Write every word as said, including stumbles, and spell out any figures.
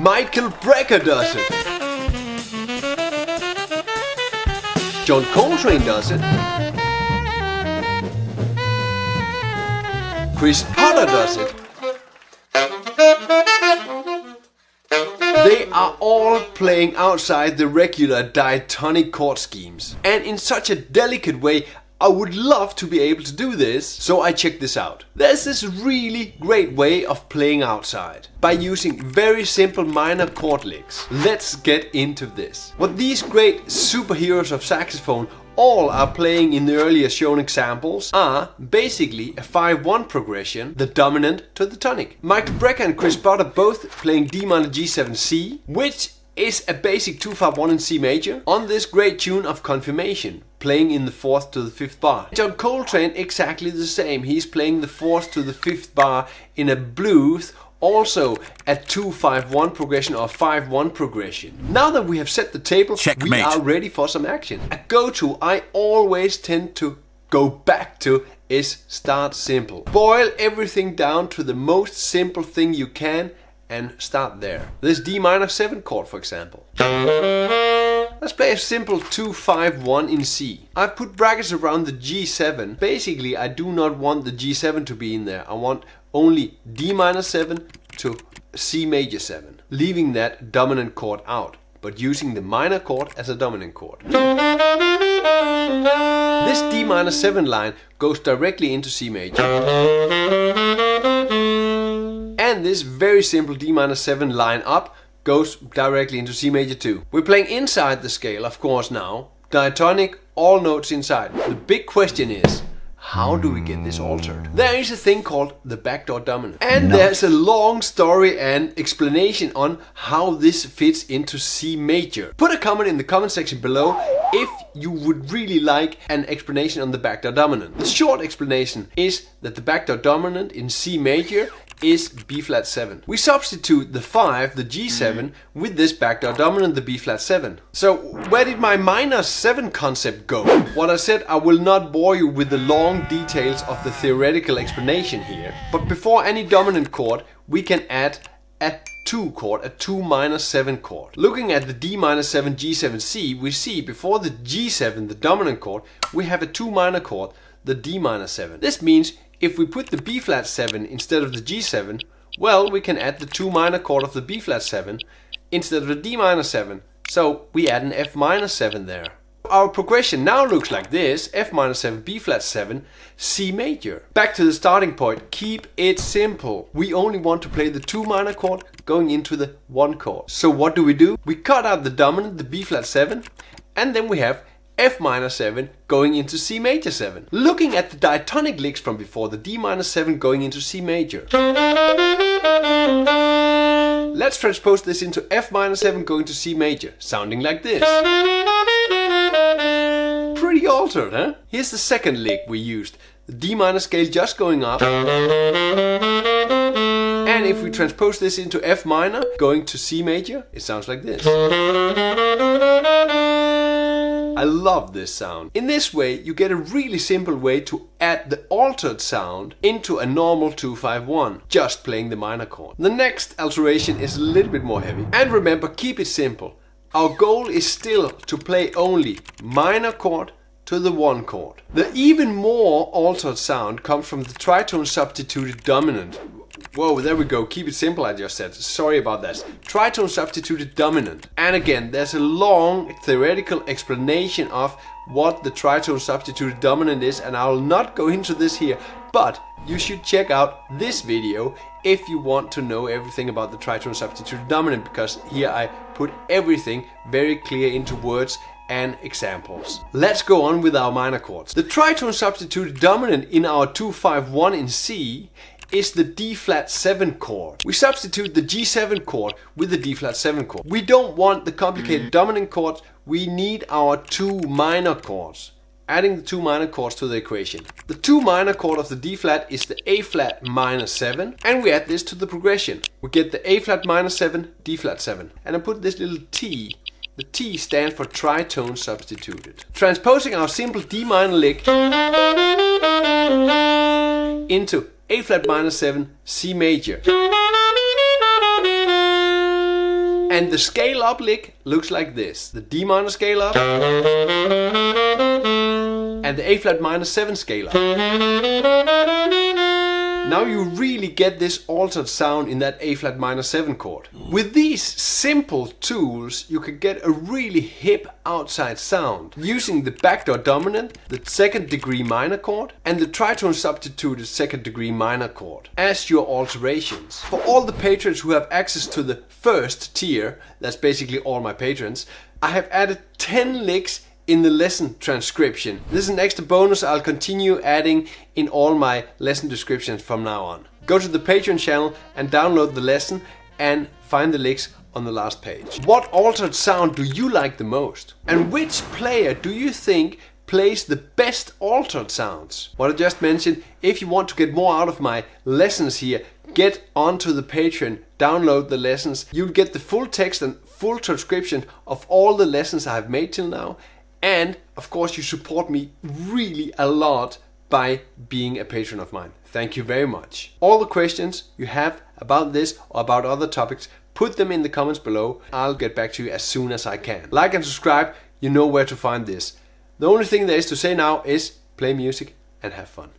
Michael Brecker does it. John Coltrane does it. Chris Potter does it. They are all playing outside the regular diatonic chord schemes, and in such a delicate way. I would love to be able to do this, so I checked this out. There's this really great way of playing outside by using very simple minor chord licks. Let's get into this. What these great superheroes of saxophone all are playing in the earlier shown examples are basically a five one progression, the dominant to the tonic. Michael Brecker and Chris Potter both playing D minor G seven C, which is a basic two five one in C major on this great tune of Confirmation, playing in the fourth to the fifth bar. John Coltrane exactly the same, he's playing the fourth to the fifth bar in a blues, also a two five one progression or five one progression. Now that we have set the table, checkmate, we are ready for some action. A go-to I always tend to go back to is start simple. Boil everything down to the most simple thing you can and start there. This D minor seven chord, for example. Let's play a simple two five one in C. I've put brackets around the G seven. Basically, I do not want the G seven to be in there. I want only D minor seven to C major seven, leaving that dominant chord out, but using the minor chord as a dominant chord. This D minor seven line goes directly into C major. And this very simple D minor seven line up goes directly into C major two. We're playing inside the scale, of course, now. Diatonic, all notes inside. The big question is, how do we get this altered? There is a thing called the backdoor dominant. And there's a long story and explanation on how this fits into C major. Put a comment in the comment section below if you would really like an explanation on the backdoor dominant. The short explanation is that the backdoor dominant in C major is B flat seven. We substitute the five, the G seven, with this backdoor dominant, the B flat seven. So where did my minus seven concept go? What I said, I will not bore you with the long details of the theoretical explanation here, but before any dominant chord, we can add a two chord, a two minor seven chord. Looking at the D minor seven G seven C, we see before the G seven, the dominant chord, we have a two minor chord, the D minor seven. This means if we put the B flat seven instead of the G seven, well, we can add the two minor chord of the B flat seven instead of the D minor seven, so we add an F minor seven there. Our progression now looks like this: F minor seven, B flat seven, C major. Back to the starting point, keep it simple. We only want to play the two minor chord going into the one chord. So what do we do? We cut out the dominant, the B flat seven, and then we have F minor seven going into C major seven. Looking at the diatonic licks from before, the D minor seven going into C major. Let's transpose this into F minor seven going to C major, sounding like this. Pretty altered, huh? Here's the second lick we used. The D minor scale just going up. And if we transpose this into F minor going to C major, it sounds like this. I love this sound. In this way, you get a really simple way to add the altered sound into a normal two five one, just playing the minor chord. The next alteration is a little bit more heavy. And remember, keep it simple. Our goal is still to play only minor chord to the one chord. The even more altered sound comes from the tritone substituted dominant. Whoa, there we go, keep it simple I just said, sorry about that. Tritone substituted dominant. And again, there's a long theoretical explanation of what the tritone substituted dominant is, and I'll not go into this here, but you should check out this video if you want to know everything about the tritone substituted dominant, because here I put everything very clear into words and examples. Let's go on with our minor chords. The tritone substituted dominant in our two five one in C is the D flat seven chord. We substitute the G seven chord with the D flat seven chord. We don't want the complicated dominant chords, we need our two minor chords. Adding the two minor chords to the equation. The two minor chord of the D flat is the A flat minor seven, and we add this to the progression. We get the A flat minor seven, D flat seven. And I put this little T. The T stands for tritone substituted. Transposing our simple D minor lick into A flat minor seven, C major. And the scale up lick looks like this. The D minor scale up and the A flat minor seven scale up. Now you really get this altered sound in that A flat minor seven chord. With these simple tools you can get a really hip outside sound using the backdoor dominant, the second degree minor chord and the tritone substituted second degree minor chord as your alterations. For all the patrons who have access to the first tier, that's basically all my patrons, I have added ten licks in the lesson transcription. This is an extra bonus I'll continue adding in all my lesson descriptions from now on. Go to the Patreon channel and download the lesson and find the licks on the last page. What altered sound do you like the most? And which player do you think plays the best altered sounds? What I just mentioned, if you want to get more out of my lessons here, get onto the Patreon, download the lessons. You'll get the full text and full transcription of all the lessons I've made till now. And, of course, you support me really a lot by being a patron of mine. Thank you very much. All the questions you have about this or about other topics, put them in the comments below. I'll get back to you as soon as I can. Like and subscribe, you know where to find this. The only thing there is to say now is play music and have fun.